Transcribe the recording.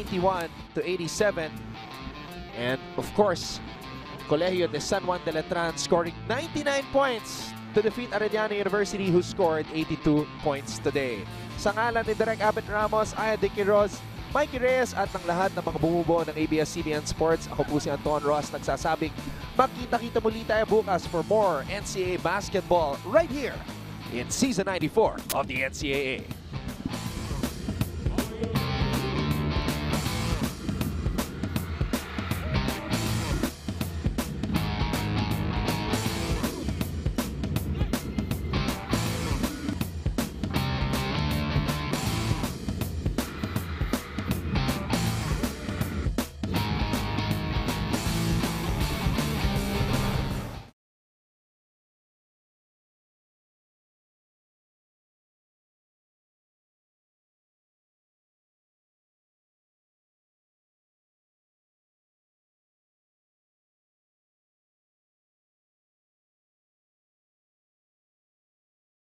91-87, and of course Colegio de San Juan de Letran scoring 99 points to defeat Arellano University, who scored 82 points today. Sa ngalan ni Direk Abet Ramos, Ayadike Rose, Mikey Reyes at ng lahat ng mga bumubuo ng ABS-CBN Sports, ako po si Anton Ross, nagsasabing magkita-kita muli tayo bukas for more NCAA basketball right here in Season 94 of the NCAA.